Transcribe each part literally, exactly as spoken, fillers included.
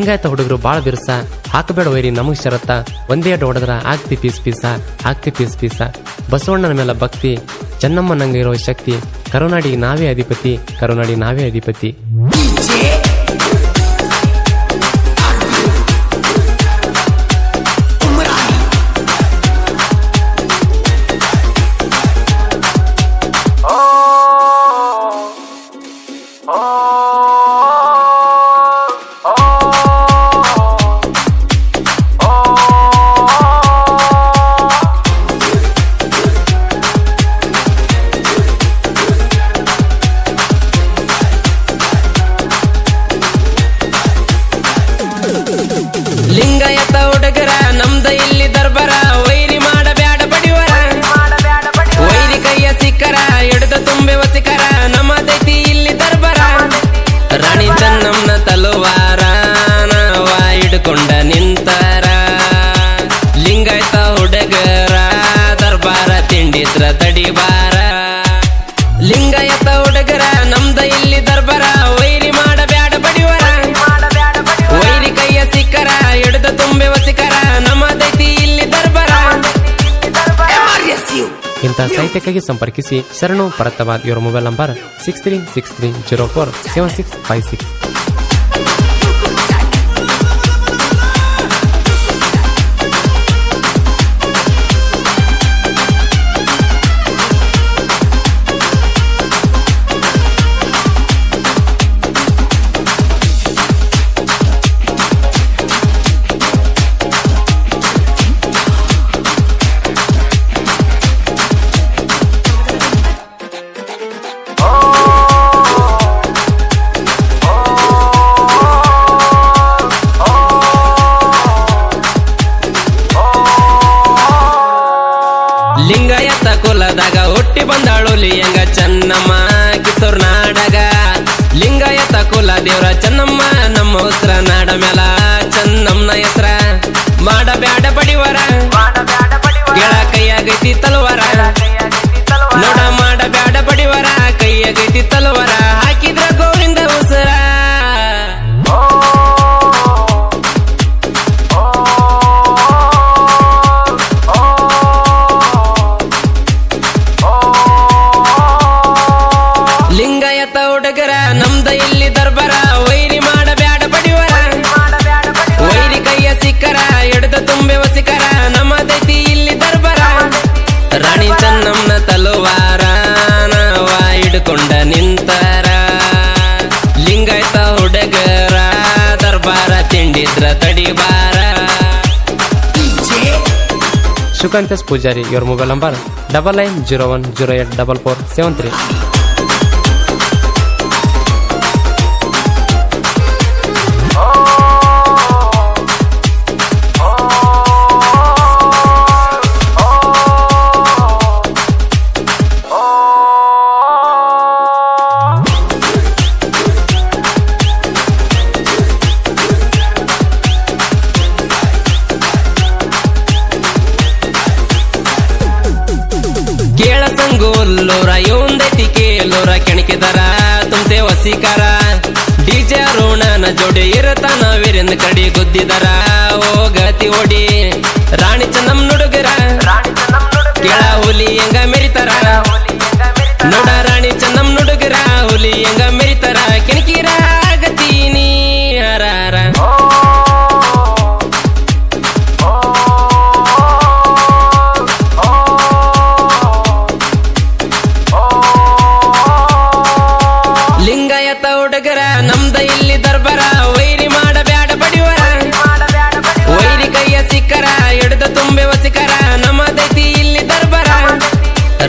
ಲಿಂಗಾಯತ ಹುಡುಗರು ಬಾಳ ಬಿರ್ಸ, ಹಾಕಬೇಡ ವೈರಿ ನಮಗ್ ಶರತ್ತ, ಒಂದೇ ಅಡ್ಡ ಹೊಡೆದ್ರ ಆಗ್ತಿ ಪೀಸ್ ಪೀಸ ಆಗ್ತಿ ಪೀಸ್ ಪೀಸ. ಬಸವಣ್ಣನ ಮೇಲೆ ಭಕ್ತಿ, ಚೆನ್ನಮ್ಮ ನಂಗೆ ಇರೋ ಶಕ್ತಿ, ಕರುನಾಡಿಗೆ ನಾವೇ ಅಧಿಪತಿ, ಕರುನಾಡಿ ನಾವೇ ಅಧಿಪತಿ. ಲಿಂಗಾಯತ ಹುಡುಗರ ನಮ್ದ ಇಲ್ಲಿ ದರ್ಬಾರ, ವೈರಿ ಮಾಡಬ್ಯಾಡ ಬಡಿವರ, ವೈರಿ ಕೈಯ ಸಿಕ್ಕರ ಹಿಡಿದ ತುಂಬೆ ವಸಿಕರ, ನಮ್ಮದೈತಿ ಇಲ್ಲಿ ದರ್ಬಾರ. ರಾಣಿ ಚೆನ್ನಮ್ಮನ ತಲುವಾರ ನಾವ ಹಿಡ್ಕೊಂಡ ನಿಂತಾರ, ಲಿಂಗಾಯತ ಹುಡುಗರ ದರ್ಬಾರ ತಿಂಡಿದ್ರ ತಡಿಬಾರ. ಲಿಂಗಾಯತ ಹುಡುಗರ ನಮ್ದ ಇಲ್ಲಿ ದರ್ಬಾರ, ವೈರಿ ಮಾಡಬ್ಯಾಡ ಬಡಿವರ, ವೈರಿ ಕೈಯ ಸಿಕ್ಕರ ಹಿಡಿದ ತುಂಬೆ ವಸಿಕರ, ನಮ್ಮದೈತಿ ಇಲ್ಲಿ ದರ್ಬಾರ. ಇಂತಹ ಸಾಹಿತ್ಯಕ್ಕಾಗಿ ಸಂಪರ್ಕಿಸಿ ಶರಣು ಪರತ್ತವಾದ ಇವರ mobile number six three six three zero four seven six five six. Lingayat ಕುಲದಾಗ ಹುಟ್ಟಿ ಬಂದಾಳು ಲಿಯಂಗ ಚೆನ್ನಮ್ಮ ಕಿತ್ತೂರ್ ನಾಡಗ. ಲಿಂಗಾಯತ ಕುಲ ದೇವ್ರ ಚೆನ್ನಮ್ಮ, ನಮ್ಮ ಉಸ್ರ ನಾಡ ಮೇಲ ಚೆನ್ನಮ್ಮನ ಹೆಸ್ರ. ಮಾಡಬ್ಯಾಡ ಬಡಿವರ, ಗೆಳ ಕೈಯಾಗೈತಿ ತಲುವರ, ನೋಡ ಮಾಡಬ್ಯಾಡ ಬಡಿವರ, ಕೈಯಾಗೈತಿ ತಲುವರ, ಹಾಕಿದ್ರ ಗೋವಿಂದ ಉಸರ. ನಮ್ದ ಇಲ್ಲಿ ದರ್ಬಾರ, ವೈರಿ ಮಾಡಬ್ಯಾಡ ಬಡಿವರ, ವೈರಿ ಕೈಯ ಸಿಕ್ಕರ ಹಿಡಿದ ತುಂಬೆ ವಸಿಕರ, ನಮ್ಮದೈತಿ ಇಲ್ಲಿ ದರ್ಬಾರ. ರಾಣಿ ಚೆನ್ನಮ್ಮನ ತಲುವಾರ ನಾವ ಹಿಡ್ಕೊಂಡ ನಿಂತಾರ, ಲಿಂಗಾಯತ ಹುಡುಗರ ದರ್ಬಾರ ತಿಂಡಿದ್ರ ತಡಿಬಾರ. ಸುಕಾಂತೇಶ್ ಪೂಜಾರಿ ಇವರ mobile number double nine zero one zero eight double four seven three. ಸಂಗೋಲ್ಲೋರ ಇವಂದೈತಿ ಕೇಳೋರ, ಕೆಣಕಿದಾರ ತುಂಬೆ ವಸಿಕರ, ಡಿಜೆ ರೋಣನ ಜೋಡಿ ಇರತನ ವೀರಿಂದ ಕಡಿ ಗುದ್ದಿದಾರ ಹೋಗತಿ ಓಡಿ. ರಾಣಿ ಚೆನ್ನಮ್ಮ ನುಡುಗರ, ಕೇಳ ಹುಲಿ ಹೆಂಗ ಮೆರಿತಾರ, ನೋಡ ರಾಣಿ ಚೆನ್ನಮ್ಮ ನುಡುಗರ ಹುಲಿ ಹೆಂಗ ಮೆರಿತಾರ, ಕೆಣಕಿರ ಆಗತಿ ನೀರಾರ. ಲಿಂಗಾಯತ ಹುಡುಗರ ನಮ್ದ ಇಲ್ಲಿ ದರ್ಬಾರ, ವೈರಿ ಮಾಡಬ್ಯಾಡ ಬಡಿವರ, ವೈರಿ ಕೈಯ ಸಿಕ್ಕರ ಹಿಡಿದ ತುಂಬೆ ವಸಿಕರ, ನಮ್ಮದೈತಿ ಇಲ್ಲಿ ದರ್ಬಾರ.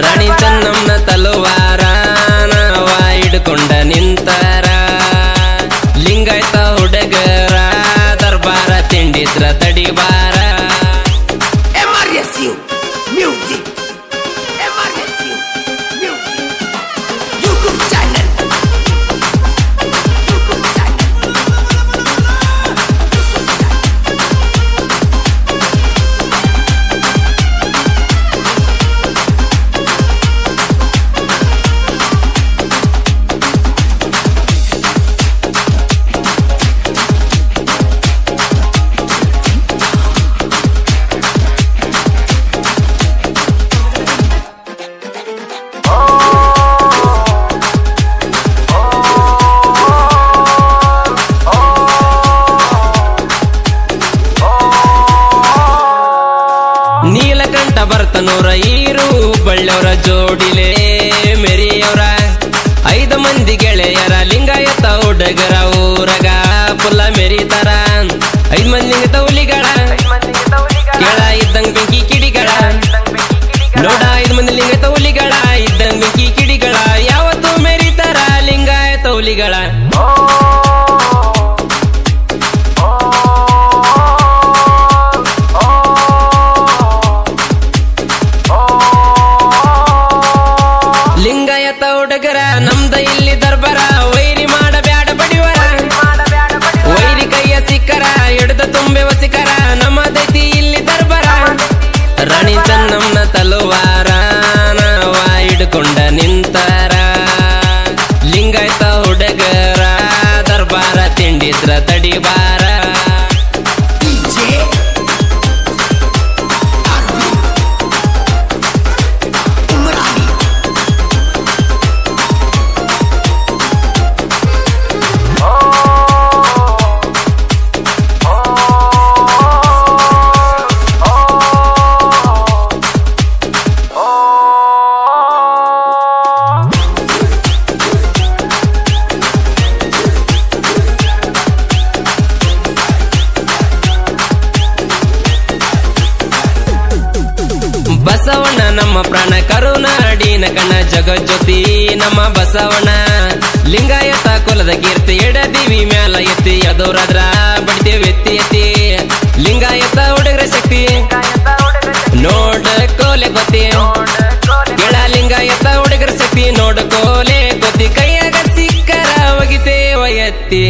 ರಾಣಿ ಚೆನ್ನಮ್ಮನ ತಲುವಾರ ನಾವ ಹಿಡ್ಕೊಂಡ ನಿಂತಾರ, ನೂರ ಈರು ಬಳ್ಳವರ ಜೋಡಿಲೆ ಮೆರಿಯವರ ಐದ ಮಂದಿ ಗೆಳೆಯರ ಲಿಂಗಾಯತ ಹುಡುಗರ ಊರಗ ಪುಲ್ಲ ಮೆರಿತಾರ ಐದ್ ಮಂದಿ ತೌಲಿಗಳ ಕೇಳ ಇದ್ದಂಗ್ ಬೆಂಕಿ ಕಿಡಿಗಳ ನೋಡ ಐದ್ ಮಂದಿ ಲಿಂಗ ತೌಲಿಗಳ ಇದ್ದಂಗ್ ಬೆಂಕಿ ಕಿಡಿಗಳ ಯಾವತ್ತು ಮೆರಿತಾರ ಲಿಂಗಾಯತ ಹುಲಿಗಳ ಹುಡುಗರ ನಮ್ದ ಇಲ್ಲಿ ದರ್ಬಾರ ವೈರಿ ಮಾಡ ಬ್ಯಾಡ ಬಡಿವರ ವೈರಿ ಕೈಯ ಸಿಕ್ಕರ ಎಡದ ತುಂಬೆ ವಸಿಕರ ನಮ್ಮದೈತಿ ಇಲ್ಲಿ ದರ್ಬಾರ ರಾಣಿ ಚೆನ್ನಮ್ಮನ ತಲುವಾರನವ ಹಿಡ್ಕೊಂಡ ನಿಂತಾರ ಲಿಂಗಾಯತ ಹುಡುಗರ ದರ್ಬಾರ ತಿಂಡಿದ್ರ ತಡಿಬಾರ ಬಸವಣ್ಣ ನಮ್ಮ ಪ್ರಾಣ ಕರುನಾಡಿನ ಕಣ ಜಗಜ್ಯೋತಿ ನಮ್ಮ ಬಸವಣ್ಣ ಲಿಂಗಾಯತ ಕುಲದ ಕೀರ್ತಿ ಎಡದಿವಿ ಮ್ಯಾಲ ಎತ್ತಿ ಅದೋರಾದ್ರ ಬಡಿದೇವಿ ಎತ್ತಿ ಎತ್ತಿ ಲಿಂಗಾಯತ ಹುಡುಗರ ಶಕ್ತಿ ನೋಡ ಕೋಲೆ ಗೊತ್ತಿ ಗೆಳ ಲಿಂಗಾಯತ ಹುಡುಗರ ಶಕ್ತಿ ನೋಡ ಕೋಲೆ ಗೊತ್ತಿ ಕೈಯಾಗ ಸಿಕ್ಕರ ಒಗಿತೇವ ಎತ್ತಿ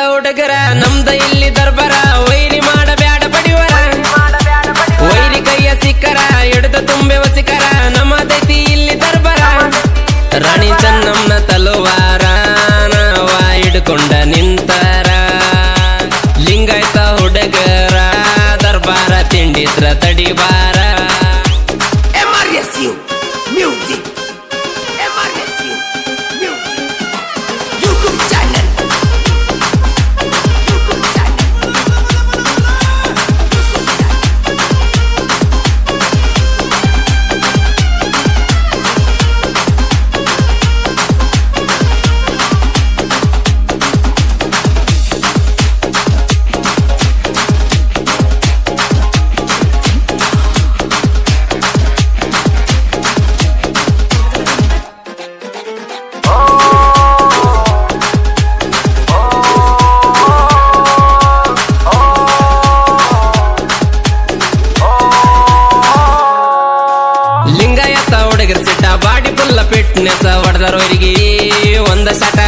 ಹುಡುಗರ ನಮ್ದ ಇಲ್ಲಿ ದರ್ಬಾರ ವೈರಿ ಮಾಡ ಬ್ಯಾಡ ಬಡಿವರ ವೈರಿ ಕೈಯ ಸಿಕ್ಕರ ಎಡದ ತುಂಬೆ ವಸಿಕರ ನಮ್ಮದೈತಿ ಇಲ್ಲಿ ದರ್ಬಾರ ರಾಣಿ ಚೆನ್ನಮ್ಮನ ತಲುವಾರನವ ಹಿಡ್ಕೊಂಡ ನಿಂತಾರ ಲಿಂಗಾಯತ ಹುಡುಗರ ದರ್ಬಾರ ತಿಂಡಿದ್ರ ತಡಿಬಾರ ಲಿಂಗಾಯತ ಹುಡುಗರ ಸಿಟ್ಟ ಬಾಡಿ ಪುಲ್ಲ ಫಿಟ್ನೆಸ್ ಹೊಡೆದರೋರಿಗೆ ಒಂದ ಸಟ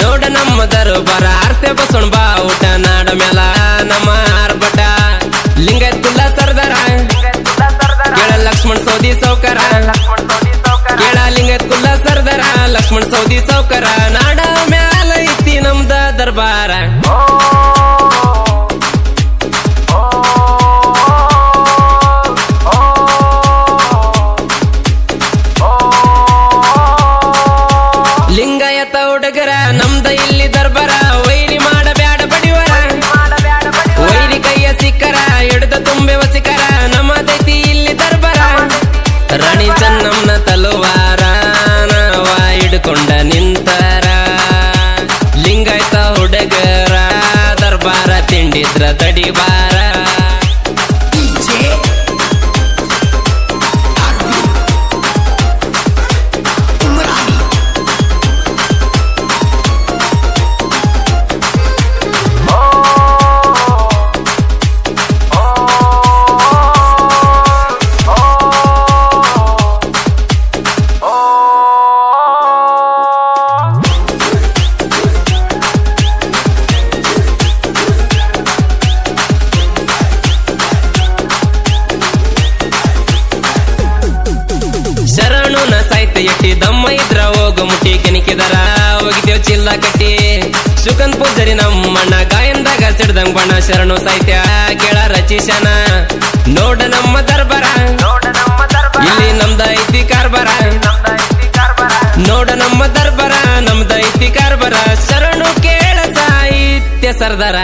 ನೋಡ ನಮ್ಮ ದರ್ಬಾರ ಅರ್ತೆ ಬಸವಣ್ಣ ಬಾವುಟ ನಾಡ ಮ್ಯಾಲ ನಮ್ಮ ಆರ್ಭಟ ಲಿಂಗಾಯತ ಪುಲ್ಲ ಸರ್ದಾರ ಕೇಳ ಲಕ್ಷ್ಮಣ ಸೌದಿ ಸೌಕರ ಕೇಳ ಲಿಂಗಾಯತ ಪುಲ್ಲ ಸರ್ದಾರ ಲಕ್ಷ್ಮಣ ಸೌದಿ ಸೌಕರ ನಾಡ ಮ್ಯಾಲ ಇತ್ತಿ ನಮ್ದ ದರ್ಬಾರ ಹುಡುಗರ ನಮ್ದ ಇಲ್ಲಿ ದರ್ಬಾರ ವೈರಿ ಮಾಡ ಬ್ಯಾಡ ಬಡಿವರ ವೈರಿ ಕೈಯ ಸಿಕ್ಕರ ಎಡದ ತುಂಬೆ ವಸಿಕರ ನಮ್ಮದೈತಿ ಇಲ್ಲಿ ದರ್ಬಾರ ರಾಣಿ ಚೆನ್ನಮ್ಮನ ತಲುವಾರನವ ಹಿಡ್ಕೊಂಡ ನಿಂತಾರ ಲಿಂಗಾಯತ ಹುಡುಗರ ದರ್ಬಾರ ತಿಂಡಿದ್ರ ತಡಿಬಾರ ಎಟ್ಟಿ ದಮ್ಮ ಇದ್ರ ಹೋಗ ಮುಟ್ಟಿ ಕೆನಿಕಿದಾರ ಹೋಗಿದ್ದೇವ್ ಚಿಲ್ಲ ಕಟ್ಟಿ ಸುಗಂಧ ಪೂಜರಿ ನಮ್ಮಣ್ಣ ಗಾಯಂದಾಗ ಸಿಡ್ದಂಗ್ ಬಣ್ಣ ಶರಣು ಸಾಹಿತ್ಯ ಕೇಳ ರಚಿಸನ ನೋಡ ನಮ್ಮ ದರ್ಬಾರ ಇಲ್ಲಿ ನಮ್ದ ಐತಿ ಕಾರ್ಬಾರ ಸರ್ದಾರ ಶರಣು ಕೇಳ ಸಾಹಿತ್ಯ ಸರ್ದಾರ.